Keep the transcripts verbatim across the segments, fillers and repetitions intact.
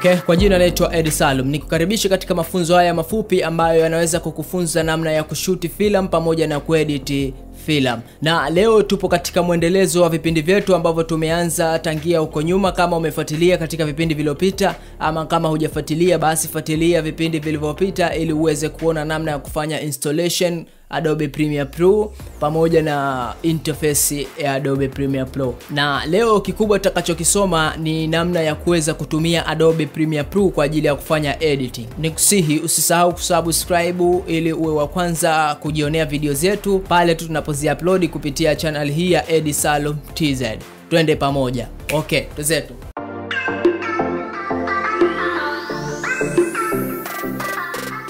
Okay, kwa jina naitwa Eddie Salum. Nikukaribisha katika mafunzo haya mafupi ambayo yanaweza kukufunza namna ya kushuti filamu pamoja na kuedit filamu. Na leo tupo katika mwendelezo wa vipindi vyetu ambavyo tumeanza tangia huko nyuma. Kama umefuatilia katika vipindi vilivyopita ama kama hujafuatilia, basi fuatilia vipindi vilivyopita ili uweze kuona namna ya kufanya installation Adobe Premiere Pro pamoja na interface ya Adobe Premiere Pro. Na leo kikubwa tutakachokisoma ni namna ya kuweza kutumia Adobe Premiere Pro kwa ajili ya kufanya editing. Nikusihi usisahau kusubscribe ili uwe wa kwanza kujionea video zetu pale tu tunapoziupload kupitia channel hii ya Eddie Salum T Z. Twende pamoja. Okay, tuzetu.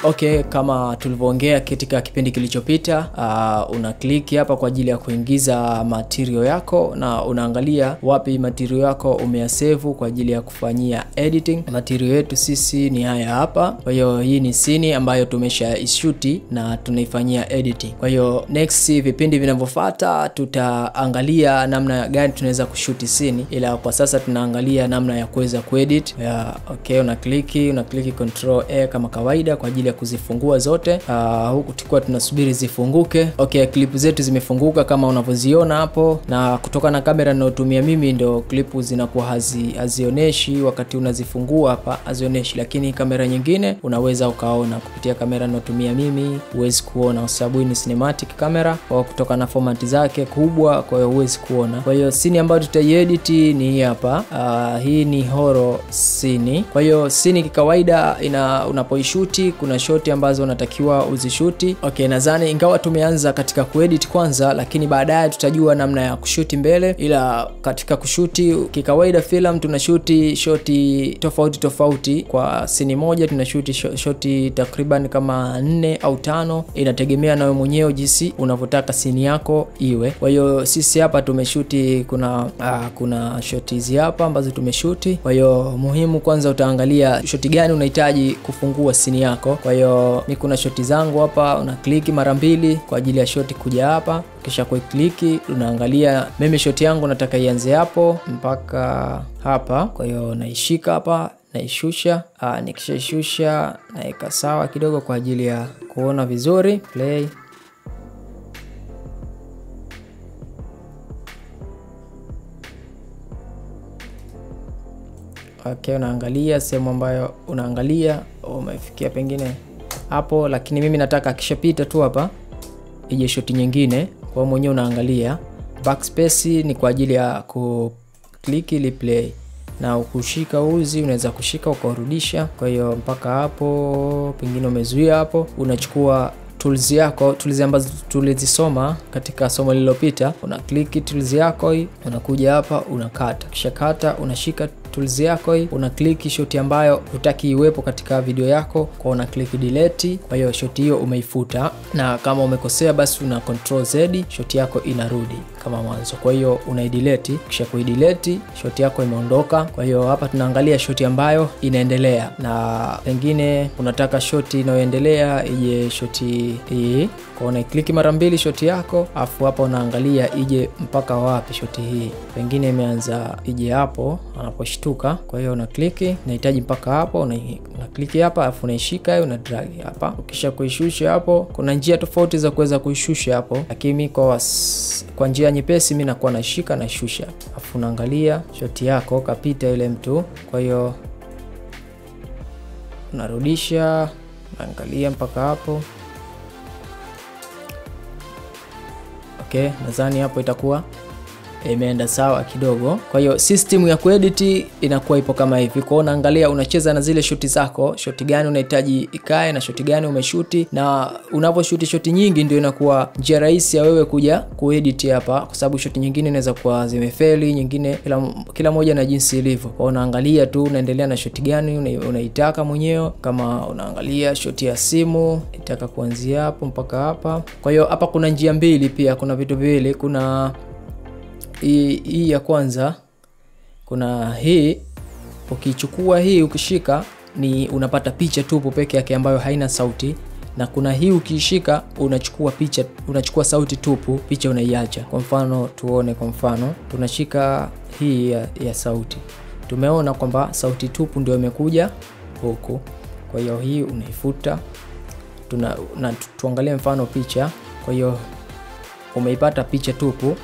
Okay, kama tulivyoongea katika kipindi kilichopita, uh, una click hapa kwa ajili ya kuingiza material yako na unaangalia wapi material yako umeyasave kwa ajili ya kufanyia editing. Material yetu sisi ni haya hapa. Kwa hiyo hii ni scene ambayo tumesha ishuti na tunaifanyia editing. Kwa hiyo next vipindi vinavyofuata tutaangalia namna gani tunaweza kushuti scene, ila kwa sasa tunaangalia namna ya kuweza kuedit. Yeah, okay, una click, una click control A kama kawaida kwa ajili kuzifungua zote. Uh, huku tukua tunasubiri zifunguke. Okay, klipu zetu zimefunguka kama unavyoziona hapo, na kutoka na kamera ninayotumia mimi ndo klipu zinakuwa hazi, hazioneshi wakati unazifungua hapa, hazioneshi, lakini kamera nyingine unaweza ukaona. Kupitia kamera ninayotumia mimi huwezi kuona sababu ni cinematic camera, kwa kutoka na format zake kubwa, kwa hiyo huwezi kuona. Kwa hiyo scene ambayo tutaiedit ni hapa. Uh, hii ni horror scene. Kwa hiyo scene kikawaida ina unapoishuti kuna shoti ambazo unatakiwa uzishuti. Okay, nadhani ingawa tumeanza katika kuedit kwanza, lakini baadaye tutajua namna ya kushuti mbele. Ila katika kushuti kikawaida film tunashuti shoti tofauti tofauti. Kwa scene moja tunashuti shoti takriban kama nne au tano, inategemea na wewe mwenyewe jinsi unavyotaka scene yako iwe. Kwa hiyo sisi hapa tumeshuti kuna uh, kuna shoti hizi hapa ambazo tumeshuti. Kwa hiyo muhimu kwanza utaangalia shoti gani unahitaji kufungua scene yako. Kwa hiyo ni kuna shoti zangu hapa, una click mara mbili kwa ajili ya shoti kuja hapa. Kisha kwa click unaangalia meme shoti yangu nataka ianze hapo mpaka hapa. Kwa hiyo naishika hapa, naishusha, nikishaishusha naika sawa kidogo kwa ajili ya kuona vizuri. Play. Okay, unaangalia sehemu ambayo unaangalia umefikia pengine hapo, lakini mimi nataka kishapita tu hapa ije shoti nyingine. Kwa mwenyewe unaangalia backspace ni kwa ajili ya ku click ili play, na ukushika uzi unaweza kushika ukarudisha. Kwa hiyo mpaka hapo pengine umezuia hapo, unachukua tools yako, tools ambazo tulizisoma katika somo lililopita. Una click tools yako hii, unakuja hapa unakata, kisha kata unashika tools yako hii, una click shoti ambayo hutaki iwepo katika video yako, kwa una click delete. Kwa hiyo shoti hiyo umeifuta, na kama umekosea basi una control Z, shoti yako inarudi kama mwanzo. Kwa hiyo una delete, kisha kui delete shoti yako imeondoka. Kwa hiyo hapa tunaangalia shoti ambayo inaendelea, na pengine unataka shoti inayoendelea ije shoti hii. Kwa una click mara mbili shoti yako, afu hapa unaangalia ije mpaka wapi shoti hii. Pengine imeanza ije hapo anaposhi tuka. Kwa hiyo una click nahitaji mpaka hapo, una, una click hapa afu unaishika una drag hapa. Ukisha kuishusha hapo, kuna njia tofauti za kuweza kuishusha hapo, lakini kwa kwa njia nyepesi mimi nakuwa nashika na shusha, afu unaangalia shoti yako kapita ile mtu. Kwa hiyo unarudisha, unaangalia mpaka hapo. Okay, nadhani hapo itakuwa imeenda sawa kidogo. Kwa hiyo system ya kuedit inakuwa ipo kama hivi. Kwa unaangalia unacheza na zile shoti zako, shoti gani unahitaji ikae na shoti gani umeshuti, na unaposhuti shoti nyingi ndio inakuwa njia rahisi ya wewe kuja kuedit hapa, kwa sababu shoti nyingine inaweza kuwa zimefeli, nyingine kila, kila moja na jinsi ilivyo. Kwa unaangalia tu unaendelea na shoti gani unaitaka mwenyewe. Kama unaangalia shoti ya simu itaka kuanzia hapo mpaka hapa. Kwa hiyo hapa kuna njia mbili pia, kuna vitu viwili. Kuna hii ya kwanza, kuna hii. Ukichukua hii ukishika ni unapata picha tu peke yake ambayo haina sauti, na kuna hii ukishika unachukua picha, unachukua sauti tupu, picha unaiacha. Kwa mfano tuone, kwa mfano tunashika hii ya, ya sauti, tumeona kwamba sauti tupu ndio imekuja huku. Kwa hiyo hii unaifuta. Tuna, na tuangalie mfano picha. Kwa hiyo umeipata picha tupu,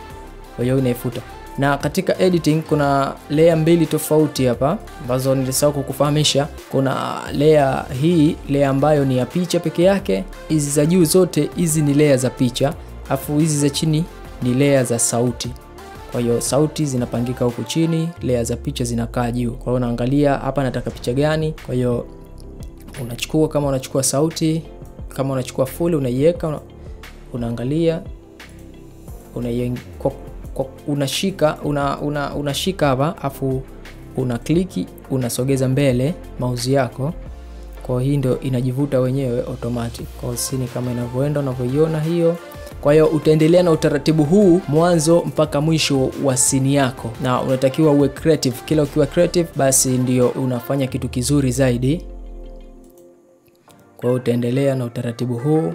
kwa hiyo unaifuta. Na katika editing kuna layer mbili tofauti hapa ambazo nilisahau kukufahamisha. Kuna layer hii, layer ambayo ni ya picha peke yake. Hizi za juu zote hizi ni layer za picha, afu hizi za chini ni layer za sauti. Kwa hiyo sauti zinapangika huku chini, layer za picha zinakaa juu. Kwa hiyo unaangalia hapa nataka picha gani. Kwa hiyo unachukua, kama unachukua sauti, kama unachukua full unaiweka, una, unaangalia unaiweka, unashika una una unashika hapa, afu una kliki unasogeza mbele mouse yako. Kwa hiyo ndio inajivuta wenyewe automatic. Kwa hiyo sini kama inavyoenda unavyoiona hiyo. Kwa hiyo utaendelea na utaratibu huu mwanzo mpaka mwisho wa scene yako, na unatakiwa uwe creative. Kila ukiwa creative basi ndio unafanya kitu kizuri zaidi. Kwa hiyo utaendelea na utaratibu huu.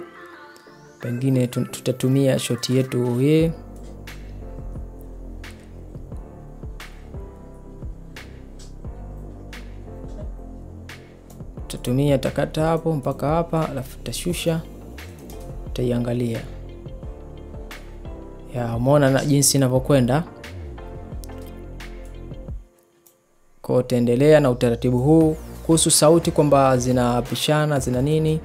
Pengine tutatumia shot yetu hii. Tumia takata hapo mpaka hapa, alafu tashusha taiangalia. Ya umeona na jinsi inavyokwenda. Kwa tutaendelea na utaratibu huu. Kuhusu sauti kwamba zinapishana zina nini,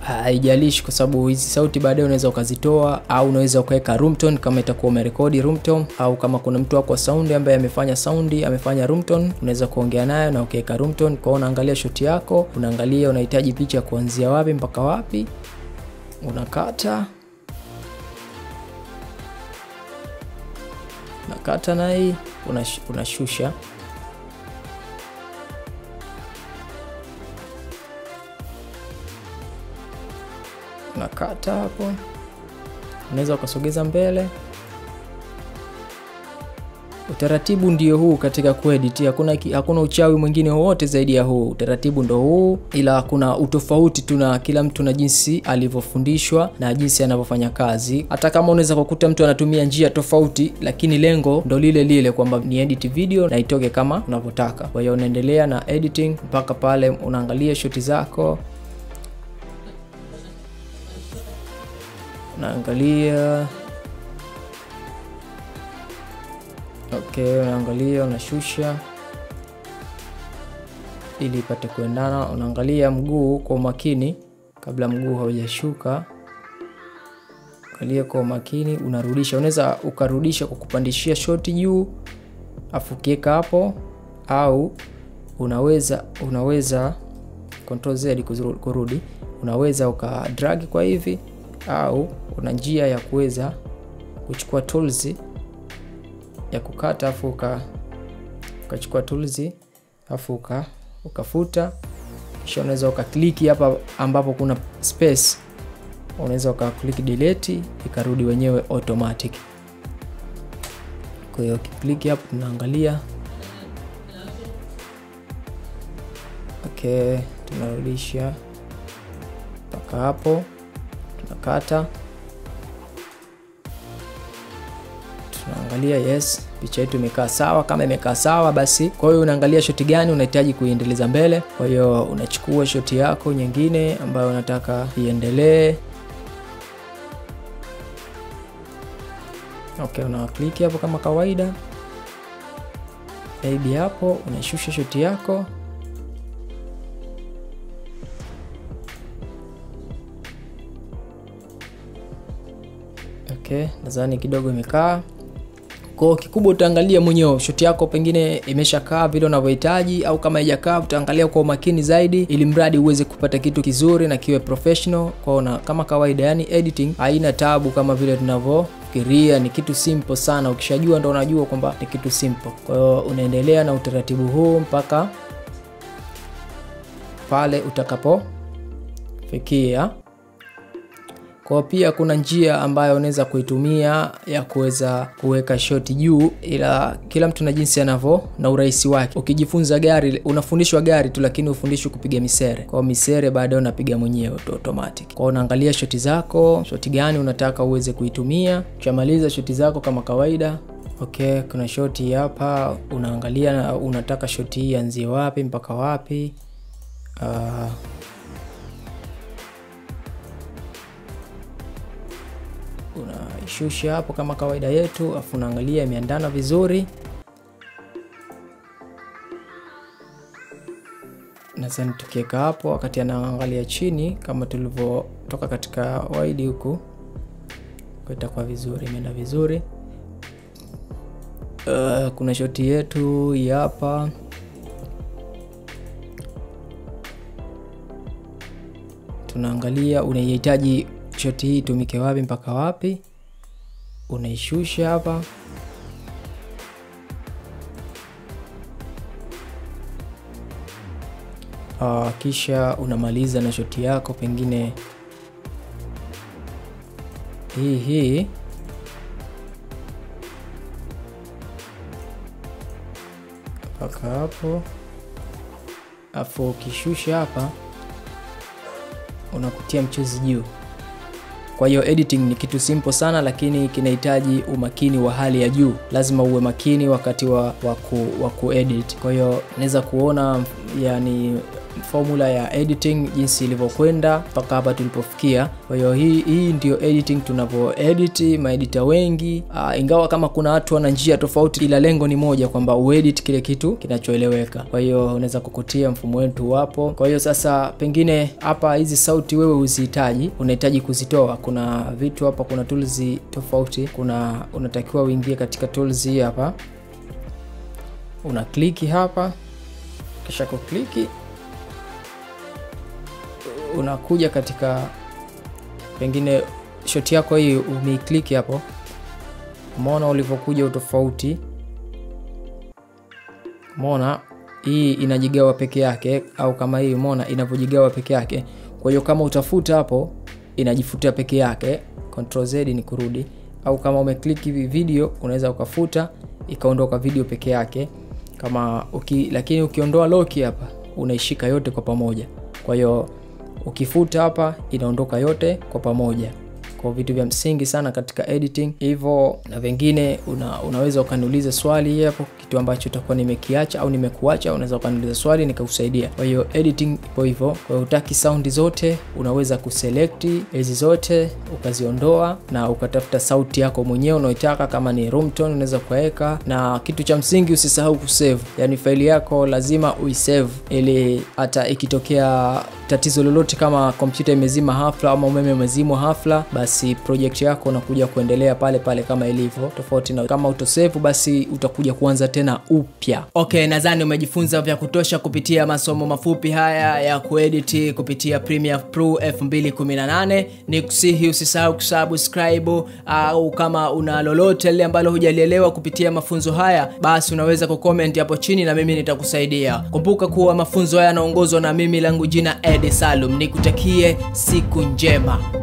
haijalishi kwa sababu hizi sauti baadaye unaweza ukazitoa, au unaweza ukaweka room tone kama itakuwa umerekodi room tone, au kama kuna mtu wako sound ambaye amefanya sound amefanya room tone unaweza kuongea naye na ukaweka room tone. Kwa unaangalia shot yako, unaangalia unahitaji picha kuanzia wapi mpaka wapi, unakata nakata na hii unashusha. Nakata hapo, unaweza ukasogeza mbele. Utaratibu ndio huu katika kuedit. Hakuna hakuna uchawi mwingine wowote zaidi ya huu. Utaratibu ndio huu, ila kuna utofauti tuna kila mtu na jinsi alivyofundishwa na jinsi anavyofanya kazi. Hata kama unaweza kukuta mtu anatumia njia tofauti, lakini lengo ndio lile lile kwamba ni edit video na itoke kama unavyotaka. Kwa hiyo unaendelea na editing mpaka pale unaangalia shoti zako. Naangalia, okay, unaangalia unashusha ili ipate kuendana. Unaangalia mguu kwa makini kabla mguu haujashuka. Angalia kwa makini, unarudisha. Unaweza ukarudisha kwa kupandishia shoti juu afu kieka hapo, au unaweza unaweza control Z kurudi. Unaweza uka drag kwa hivi, au una njia ya kuweza kuchukua tools ya kukata afu uka ukachukua tools afu uka ukafuta. Kisha unaweza ukakliki hapa ambapo kuna space, unaweza ukaklik delete ikarudi wenyewe automatic. Kwa hiyo ukiklik hapo tunaangalia, okay, tunarudisha mpaka hapo, nakata, tunaangalia yes, picha yetu imekaa sawa. Kama imekaa sawa basi, kwa hiyo unaangalia shoti gani unahitaji kuendeleza mbele. Kwa hiyo unachukua shoti yako nyingine ambayo unataka iendelee. Okay, una click hapo kama kawaida, baby hapo unashusha shoti yako. Okay, nadhani kidogo imekaa. Kwa kikubwa utaangalia mwenyewe shoti yako, pengine imeshakaa vile unavyohitaji, au kama haijakaa utaangalia kwa makini zaidi ili mradi uweze kupata kitu kizuri na kiwe professional. Kwaona kama kawaida, yani editing haina tabu kama vile tunavyofikiria. Ni kitu simple sana, ukishajua ndio unajua kwamba ni kitu simple. Kwa hiyo unaendelea na utaratibu huu mpaka pale utakapofikia. Kwa pia kuna njia ambayo unaweza kuitumia ya kuweza kuweka shoti juu, ila kila mtu na jinsi anavyo na urahisi wake. Ukijifunza gari unafundishwa gari tu, lakini ufundishwe kupiga misere. Kwa misere baadaye unapiga mwenyewe automatic. Kwa unaangalia shoti zako, shoti gani unataka uweze kuitumia. Ukimaliza shoti zako kama kawaida Okay, kuna shot hii hapa, unaangalia unataka shot hii anzie wapi mpaka wapi. Uh, unaishusha hapo kama kawaida yetu, afu unaangalia imeandana vizuri. Na sasa tukiweka hapo wakati anaangalia chini kama tulivyotoka katika wide huku, itakuwa vizuri, imeenda vizuri. Uh, kuna shoti yetu hapa. Tunaangalia unahitaji shoti hii tumike wapi mpaka wapi. Unaishusha hapa. Uh, kisha unamaliza na shoti yako, pengine hii hii. Paka hapo. Afu kishusha hapa, unakutia mchuzi juu. Kwa hiyo editing ni kitu simple sana, lakini kinahitaji umakini wa hali ya juu. Lazima uwe makini wakati wa wa kuedit. Kwa hiyo naweza kuona yani formula ya editing jinsi ilivyokwenda mpaka hapa tulipofikia. Kwa hiyo hii hii ndio editing tunavyoedit maeditor wengi. Uh, ingawa kama kuna watu wana njia tofauti, ila lengo ni moja, kwamba uedit kile kitu kinachoeleweka. Kwa hiyo unaweza kukutia mfumo wetu hapo. Kwa hiyo sasa pengine hapa hizi sauti wewe uzihitaji, unahitaji kuzitoa. Kuna vitu hapa, kuna tools tofauti. Kuna unatakiwa uingie katika tools hapa. Una kliki hapa. Kisha kukliki unakuja katika pengine shot yako hii, umeiklik hapo. Umeona ulipokuja utofauti? Umeona hii inajigawa peke yake, au kama hii umeona inapojigawa peke yake. Kwa hiyo kama utafuta hapo inajifuta peke yake, control Z ni kurudi. Au kama umeklik hivi video unaweza ukafuta ikaondoka video peke yake. Kama uki, lakini ukiondoa lock hapa unaishika yote kwa pamoja. Kwa hiyo ukifuta hapa inaondoka yote kwa pamoja. Kwa vitu vya msingi sana katika editing hivyo. Na vingine una, unaweza ukaniuliza swali hapo, kitu ambacho utakuwa nimekiacha au nimekuacha, unaweza ukaniuliza swali nikakusaidia. Kwa hiyo editing ipo hivyo. Kwa hiyo utaki sound zote unaweza kuselect hizi zote ukaziondoa na ukatafuta sauti yako mwenyewe unaoitaka. Kama ni room tone unaweza kuweka. Na kitu cha msingi usisahau kusave. Yaani faili yako lazima uisave, ili hata ikitokea tatizo lolote kama kompyuta imezima hafla ama umeme umezimwa hafla, basi project yako unakuja kuendelea pale pale kama ilivyo, tofauti na kama utosave basi utakuja kuanza tena upya. Okay, nadhani umejifunza vya kutosha kupitia masomo mafupi haya ya kuedit kupitia Premiere Pro elfu mbili kumi na nane. Nikusihi usisahau kusubscribe, au kama una lolote lile ambalo hujalielewa kupitia mafunzo haya, basi unaweza kucomment hapo chini na mimi nitakusaidia. Kumbuka kuwa mafunzo haya yanaongozwa na mimi, langu jina Eddie Salum. Nikutakie siku njema.